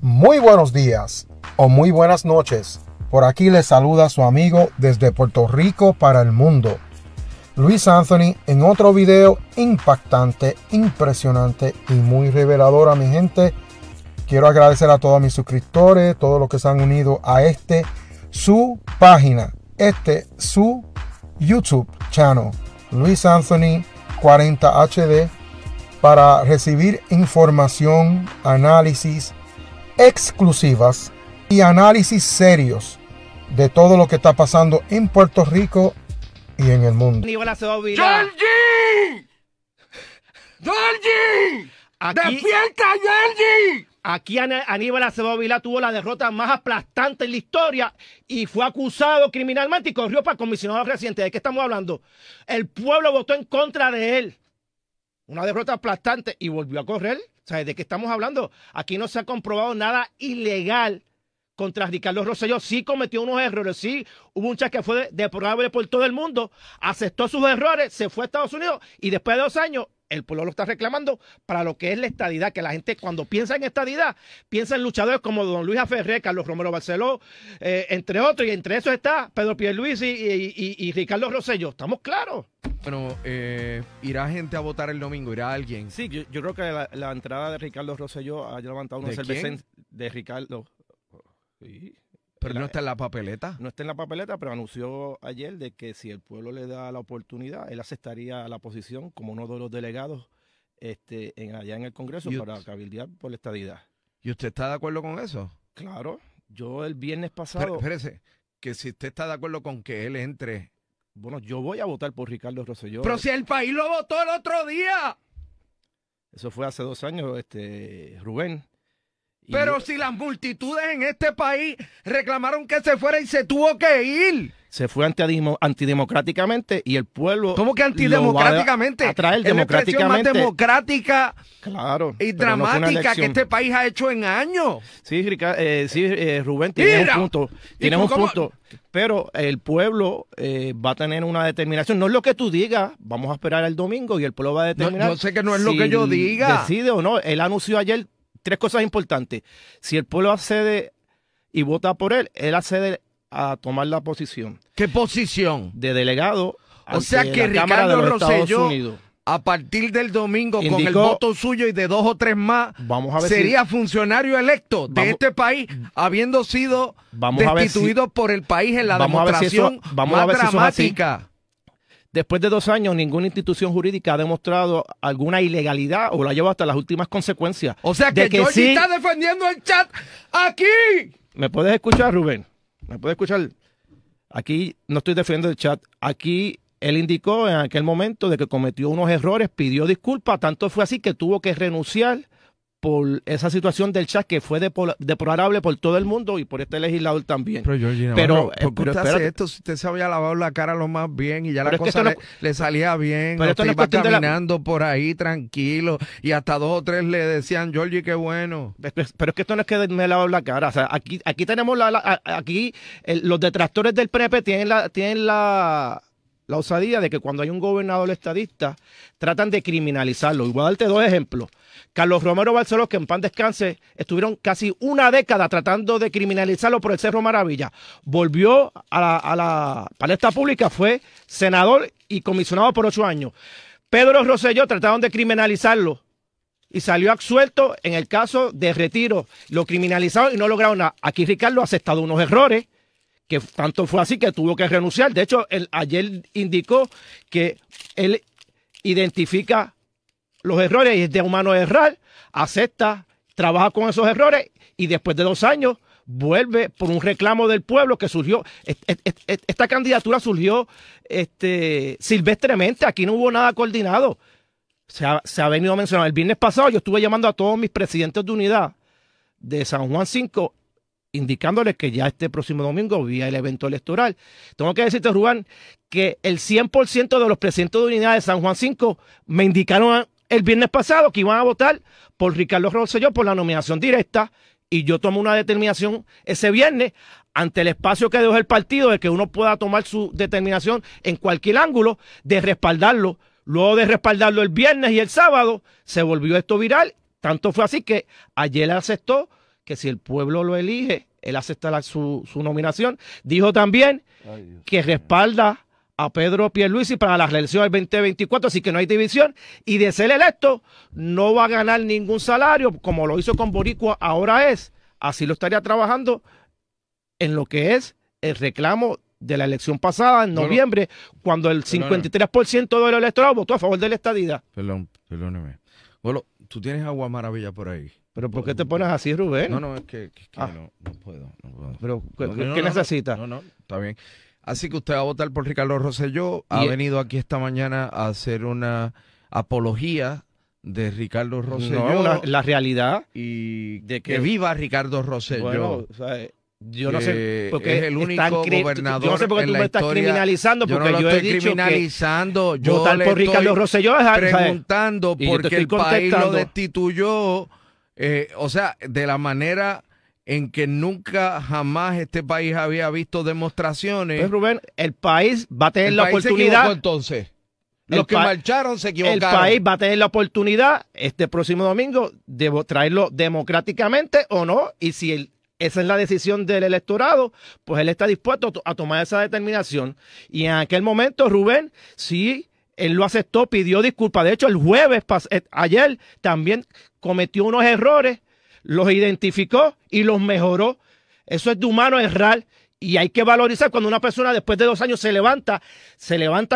Muy buenos días o muy buenas noches. Por aquí les saluda su amigo desde Puerto Rico para el mundo, Luis Anthony, en otro video impactante, impresionante y muy revelador. A mi gente, quiero agradecer a todos mis suscriptores, todos los que se han unido a su página, su YouTube channel, Luis Anthony 40HD, para recibir información, análisis exclusivas y análisis serios de todo lo que está pasando en Puerto Rico y en el mundo. Aníbal Acevedo Vilá. ¡Georgie! ¡Georgie! ¡Despierta, Georgie! Aquí Aníbal Acevedo Vilá tuvo la derrota más aplastante en la historia y fue acusado criminalmente y corrió para el comisionado reciente. ¿De qué estamos hablando? El pueblo votó en contra de él. Una derrota aplastante y volvió a correr. ¿Sabes de qué estamos hablando? Aquí no se ha comprobado nada ilegal contra Ricardo Rosselló. Sí cometió unos errores, sí hubo un chat que fue deplorable por todo el mundo, aceptó sus errores, se fue a Estados Unidos y después de 2 años el pueblo lo está reclamando para lo que es la estadidad, que la gente cuando piensa en estadidad, piensa en luchadores como don Luis A. Ferré, Carlos Romero Barceló, entre otros, y entre esos está Pedro Pierluisi y Ricardo Rosselló. ¿Estamos claros? Bueno, ¿irá gente a votar el domingo? ¿Irá alguien? Sí, yo creo que la entrada de Ricardo Rosselló ha levantado una cerveza de Ricardo. Sí. Pero no está en la papeleta. No está en la papeleta, pero anunció ayer de que si el pueblo le da la oportunidad, él aceptaría la posición como uno de los delegados allá en el Congreso para cabildear por la estadidad. ¿Y usted está de acuerdo con eso? Claro. Yo el viernes pasado... Espérese, que si usted está de acuerdo con que él entre... Bueno, yo voy a votar por Ricardo Rosselló. ¡Pero si el país lo votó el otro día! Eso fue hace 2 años, Rubén. Pero si las multitudes en este país reclamaron que se fuera y se tuvo que ir. Se fue antidemocráticamente y el pueblo... ¿Cómo que antidemocráticamente? Atraer democráticamente. Es la expresión más democrática, claro, y dramática que este país ha hecho en años. Sí, Rubén, tienes un punto. Tienes un punto. Pero el pueblo va a tener una determinación. No es lo que tú digas, vamos a esperar el domingo y el pueblo va a determinar. Yo sé que no es lo que yo diga. Decide o no. Él anunció ayer 3 cosas importantes. Si el pueblo accede y vota por él, él accede a tomar la posición. ¿Qué posición? De delegado. O sea que Ricardo Rosselló, a partir del domingo, indicó, con el voto suyo y de 2 o 3 más, vamos a ver, sería funcionario electo de este país, habiendo sido destituido por el país en la demostración más dramática. Después de 2 años, ninguna institución jurídica ha demostrado alguna ilegalidad o la lleva hasta las últimas consecuencias. O sea que Georgie sí está defendiendo el chat aquí. ¿Me puedes escuchar, Rubén? ¿Me puedes escuchar? Aquí no estoy defendiendo el chat. Aquí él indicó en aquel momento de que cometió unos errores, pidió disculpas. Tanto fue así que tuvo que renunciar por esa situación del chat que fue deplorable por todo el mundo y por este legislador también. Pero, Georgie Navarro, ¿por qué usted hace esto? Si usted se había lavado la cara lo más bien y ya la cosa le salía bien, pero usted iba caminando por ahí tranquilo y hasta 2 o 3 le decían, Georgie, qué bueno. Pero es que esto no es que me he lavado la cara. O sea, aquí tenemos los detractores del PREP tienen la osadía de que cuando hay un gobernador estadista tratan de criminalizarlo. Y voy a darte 2 ejemplos. Carlos Romero Barceló, que en paz descanse, estuvieron casi 1 década tratando de criminalizarlo por el Cerro Maravilla. Volvió a la palestra pública, fue senador y comisionado por 8 años. Pedro Rosselló trataron de criminalizarlo y salió absuelto en el caso de Retiro. Lo criminalizaron y no lograron nada. Aquí Ricardo ha aceptado unos errores, que tanto fue así que tuvo que renunciar. De hecho, ayer indicó que él identifica los errores y es de humano errar, acepta, trabaja con esos errores y después de 2 años vuelve por un reclamo del pueblo que surgió. Esta candidatura surgió silvestremente, aquí no hubo nada coordinado. Se ha venido a mencionar. El viernes pasado yo estuve llamando a todos mis presidentes de unidad de San Juan 5, indicándoles que ya este próximo domingo vía el evento electoral. Tengo que decirte, Rubén, que el 100% de los presidentes de unidad de San Juan 5 me indicaron el viernes pasado que iban a votar por Ricardo Rosselló por la nominación directa, y yo tomé una determinación ese viernes ante el espacio que dejó el partido de que uno pueda tomar su determinación en cualquier ángulo, de respaldarlo. Luego de respaldarlo el viernes y el sábado, se volvió esto viral. Tanto fue así que ayer aceptó que si el pueblo lo elige, él aceptará su nominación. Dijo también que respalda a Pedro Pierluisi para la reelección del 2024, así que no hay división, y de ser electo no va a ganar ningún salario, como lo hizo con Boricua, ahora es, así lo estaría trabajando en lo que es el reclamo de la elección pasada, en noviembre, cuando el 53% del electorado votó a favor de la estadidad. Perdóneme. Bueno, tú tienes Agua Maravilla por ahí. ¿Pero por qué te pones así, Rubén? No, es que no puedo. ¿Pero qué necesitas? No, está bien. Así que usted va a votar por Ricardo Rosselló. Ha venido aquí esta mañana a hacer una apología de Ricardo Rosselló. No, la realidad. Y de que viva Ricardo Rosselló. Bueno, o sea, yo no sé por qué es el único gobernador. Yo no sé por qué tú me estás criminalizando, porque yo no he dicho criminalizando. Que yo votar por Ricardo Rosselló es preguntando por qué el país lo destituyó. O sea, de la manera en que nunca jamás este país había visto demostraciones. Pues Rubén, el país va a tener la oportunidad. Se equivocó, entonces. Los que marcharon se equivocaron. El país va a tener la oportunidad este próximo domingo de traerlo democráticamente o no. Y si esa es la decisión del electorado, pues él está dispuesto a tomar esa determinación. Y en aquel momento, Rubén, sí, él lo aceptó, pidió disculpas. De hecho, el jueves, ayer, también cometió unos errores. Los identificó y los mejoró. Eso es de humano errar, y hay que valorizar cuando una persona después de 2 años se levanta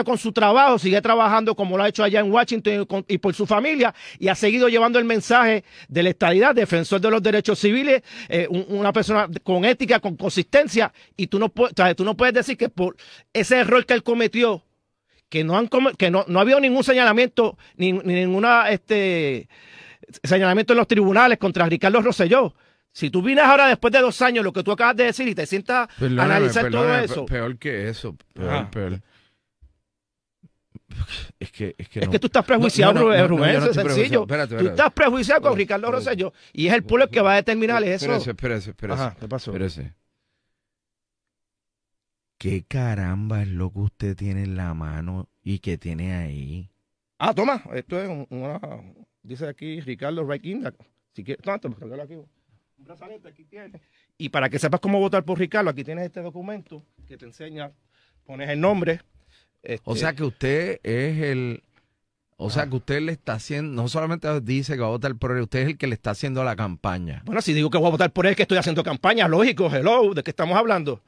con su trabajo, sigue trabajando como lo ha hecho allá en Washington y por su familia, y ha seguido llevando el mensaje de la estadidad, defensor de los derechos civiles, una persona con ética, con consistencia, y tú no puedes decir que por ese error que él cometió, que no ha habido ningún señalamiento, ni ninguna señalamiento en los tribunales contra Ricardo Rosselló. Si tú vienes ahora después de 2 años, lo que tú acabas de decir, y te sientas a analizar todo eso. Peor que eso. Peor. Es que tú estás prejuiciado, Rubén, eso es sencillo. Espérate. Tú estás prejuiciado con Ricardo Rosselló, y es el pueblo el que va a determinar eso. Espérese. Ajá, ¿qué pasó? Espérese. ¿Qué caramba es lo que usted tiene en la mano y que tiene ahí? Ah, toma, esto es una... Dice aquí Ricardo Rosselló, si quieres, aquí. Un brazalete aquí tienes. Y para que sepas cómo votar por Ricardo, aquí tienes este documento que te enseña, pones el nombre. O sea que usted es el... O sea que usted le está haciendo... No solamente dice que va a votar por él, usted es el que le está haciendo la campaña. Bueno, si digo que voy a votar por él, que estoy haciendo campaña, lógico, hello, ¿de qué estamos hablando?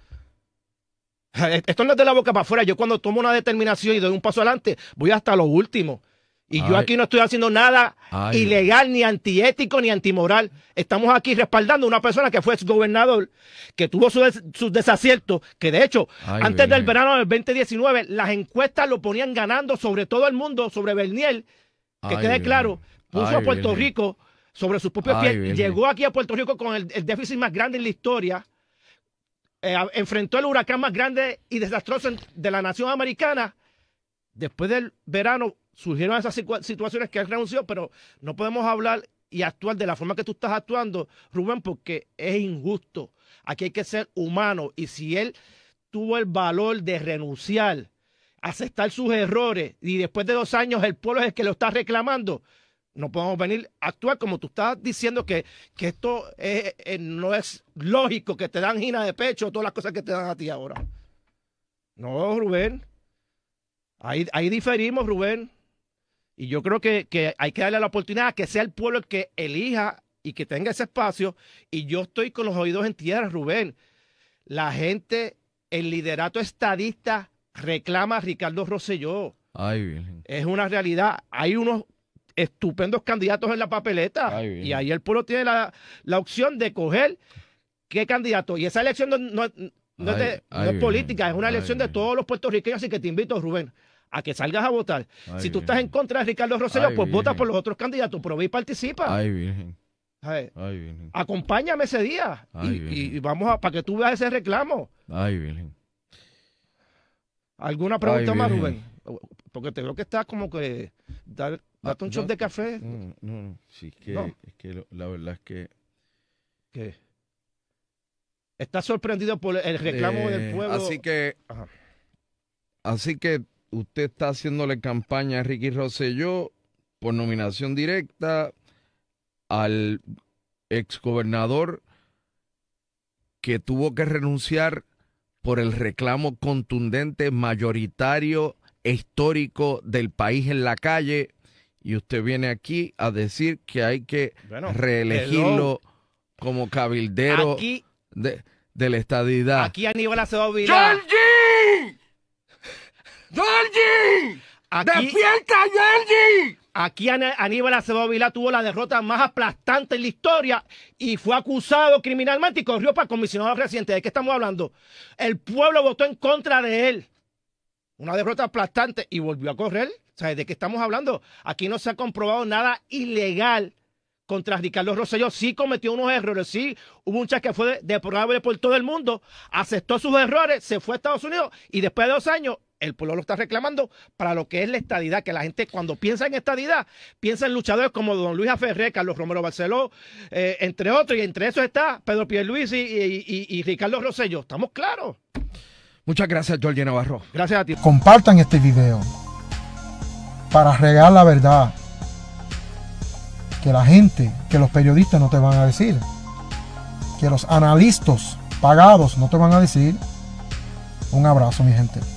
Esto no es de la boca para afuera. Yo cuando tomo una determinación y doy un paso adelante, voy hasta lo último. Y yo aquí no estoy haciendo nada ilegal, ni antiético, ni antimoral. Estamos aquí respaldando a una persona que fue exgobernador, que tuvo sus desaciertos, que de hecho, antes del verano del 2019, las encuestas lo ponían ganando sobre todo el mundo, sobre Bernier, que quede claro, puso a Puerto Rico sobre sus propios pies, llegó aquí a Puerto Rico con el déficit más grande en la historia, enfrentó el huracán más grande y desastroso de la nación americana. Después del verano surgieron esas situaciones que él renunció, pero no podemos hablar y actuar de la forma que tú estás actuando, Rubén, porque es injusto. Aquí hay que ser humano, y si él tuvo el valor de renunciar, aceptar sus errores, y después de 2 años el pueblo es el que lo está reclamando, no podemos venir a actuar como tú estás diciendo que esto no es lógico, que te dan gina de pecho, todas las cosas que te dan a ti ahora. No, Rubén. Ahí diferimos, Rubén, y yo creo que hay que darle la oportunidad a que sea el pueblo el que elija y que tenga ese espacio, y yo estoy con los oídos en tierra, Rubén. La gente, el liderato estadista reclama a Ricardo Rosselló. Es una realidad. Hay unos estupendos candidatos en la papeleta, y ahí el pueblo tiene la opción de coger qué candidato, y esa elección no es política, es una elección de todos los puertorriqueños, así que te invito, Rubén, a que salgas a votar. Si tú estás en contra de Ricardo Rosselló, pues vota por los otros candidatos, pero ve y participa. Acompáñame ese día y vamos para que tú veas ese reclamo. ¿Alguna pregunta más, Rubén? Porque te creo que estás como que... Date un shot de café. No. Sí, es que la verdad es que... ¿Qué? ¿Estás sorprendido por el reclamo del pueblo? Así que usted está haciéndole campaña a Ricky Rosselló por nominación directa al exgobernador que tuvo que renunciar por el reclamo contundente, mayoritario e histórico del país en la calle, y usted viene aquí a decir que hay que reelegirlo como cabildero aquí, de la estadidad. Aquí Aníbal Acevedo Vilá. ¡Georgie! ¡Georgie! ¡Despierta, Georgie! Aquí Aníbal Acevedo Vilá tuvo la derrota más aplastante en la historia y fue acusado criminalmente y corrió para comisionado reciente. ¿De qué estamos hablando? El pueblo votó en contra de él. Una derrota aplastante y volvió a correr. ¿Sabes de qué estamos hablando? Aquí no se ha comprobado nada ilegal contra Ricardo Rosselló. Sí cometió unos errores, sí hubo un chat que fue deplorable por todo el mundo, aceptó sus errores, se fue a Estados Unidos y después de 2 años el pueblo lo está reclamando para lo que es la estadidad, que la gente cuando piensa en estadidad piensa en luchadores como don Luis A. Ferré, Carlos Romero Barceló, entre otros, y entre esos está Pedro Pierluisi y Ricardo Rosselló. ¿Estamos claros? Muchas gracias, Georgie Navarro. Gracias a ti. Compartan este video para regar la verdad que la gente, que los periodistas no te van a decir, que los analistas pagados no te van a decir. Un abrazo, mi gente.